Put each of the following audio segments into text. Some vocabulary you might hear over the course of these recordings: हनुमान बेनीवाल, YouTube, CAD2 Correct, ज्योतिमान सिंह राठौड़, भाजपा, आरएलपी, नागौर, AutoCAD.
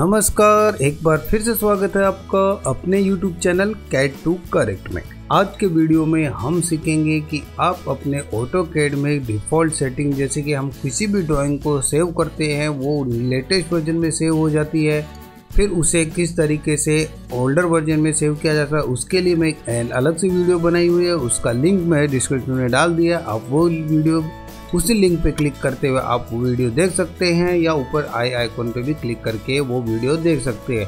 नमस्कार, एक बार फिर से स्वागत है आपका अपने YouTube चैनल CAD2 Correct में। आज के वीडियो में हम सीखेंगे कि आप अपने AutoCAD में डिफ़ॉल्ट सेटिंग, जैसे कि हम किसी भी ड्राइंग को सेव करते हैं वो लेटेस्ट वर्जन में सेव हो जाती है, फिर उसे किस तरीके से ओल्डर वर्जन में सेव किया जाता है। उसके लिए मैं एक अलग सी वीडियो बनाई हुई है, उसका लिंक मैं डिस्क्रिप्शन में डाल दिया। आप वो वीडियो उसी लिंक पे क्लिक करते हुए आप वो वीडियो देख सकते हैं, या ऊपर आई आइकॉन पे भी क्लिक करके वो वीडियो देख सकते हैं।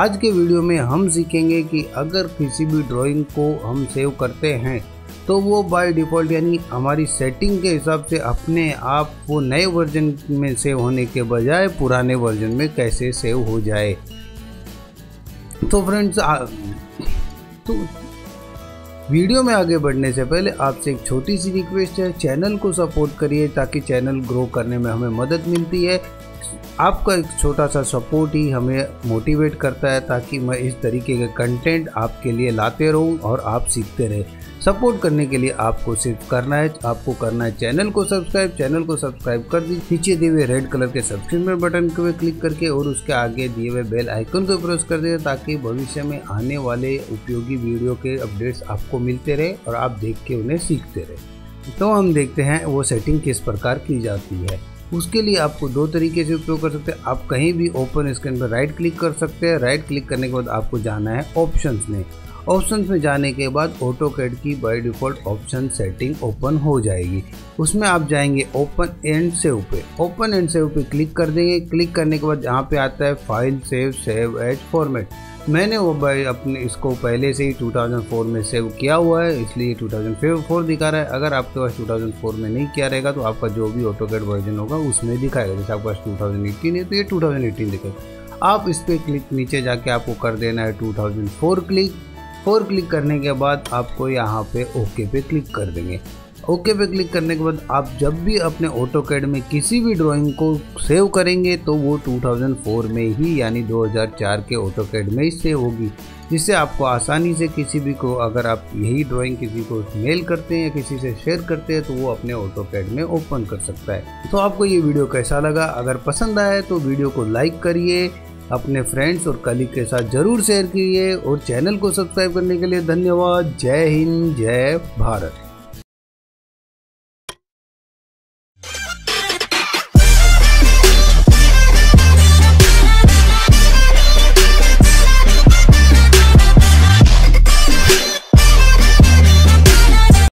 आज के वीडियो में हम सीखेंगे कि अगर किसी भी ड्राइंग को हम सेव करते हैं तो वो बाय डिफ़ॉल्ट यानी हमारी सेटिंग के हिसाब से अपने आप वो नए वर्जन में सेव होने के बजाय पुराने वर्जन में कैसे सेव हो जाए। तो फ्रेंड्स, वीडियो में आगे बढ़ने से पहले आपसे एक छोटी सी रिक्वेस्ट है, चैनल को सपोर्ट करिए ताकि चैनल ग्रो करने में हमें मदद मिलती है। आपका एक छोटा सा सपोर्ट ही हमें मोटिवेट करता है ताकि मैं इस तरीके के कंटेंट आपके लिए लाते रहूं और आप सीखते रहें। सपोर्ट करने के लिए आपको सिर्फ आपको करना है चैनल को सब्सक्राइब। चैनल को सब्सक्राइब कर दीजिए नीचे दिए हुए रेड कलर के सब्सक्रिप्शन बटन पे क्लिक करके, और उसके आगे दिए हुए बेल आइकन को प्रेस कर दीजिए ताकि भविष्य में आने वाले उपयोगी वीडियो के अपडेट्स आपको मिलते रहे और आप देख के उन्हें सीखते रहे। तो हम देखते हैं वो सेटिंग किस प्रकार की जाती है। उसके लिए आपको दो तरीके से उपयोग कर सकते हैं। आप कहीं भी ओपन स्क्रीन पर राइट क्लिक कर सकते हैं। राइट क्लिक करने के बाद आपको जाना है ऑप्शंस में। ऑप्शंस में जाने के बाद ऑटोकैड की by default option setting open हो जाएगी। उसमें आप जाएंगे ओपन एंड सेव पे। ओपन एंड सेव पे क्लिक कर देंगे। क्लिक करने के बाद यहाँ पे आता है file save, save as format. मैंने वो भाई अपने इसको पहले से ही 2004 में सेव किया हुआ है, इसलिए 2004 दिखा रहा है। अगर आपके पास 2004 में नहीं किया रहेगा तो आपका जो भी ऑटोकैड वर्जन होगा उसमें दिखाएगा। जैसे आपके पास 2018 है तो ये 2018 दिखेगा। आप इस पर क्लिक नीचे जाके आपको कर देना है 2004 क्लिक। 4 क्लिक करने के बाद आपको यहाँ पे ओके पे क्लिक कर देंगे। ओके पे क्लिक करने के बाद आप जब भी अपने ऑटोकैड में किसी भी ड्राइंग को सेव करेंगे तो वो 2004 में ही यानी 2004 के ऑटोकैड में ही सेव होगी, जिससे आपको आसानी से किसी भी को, अगर आप यही ड्राइंग किसी को मेल करते हैं या किसी से शेयर करते हैं तो वो अपने ऑटोकैड में ओपन कर सकता है। तो आपको ये वीडियो कैसा लगा? अगर पसंद आया तो वीडियो को लाइक करिए, अपने फ्रेंड्स और कलीग के साथ ज़रूर शेयर कीजिए, और चैनल को सब्सक्राइब करने के लिए धन्यवाद। जय हिंद, जय भारत।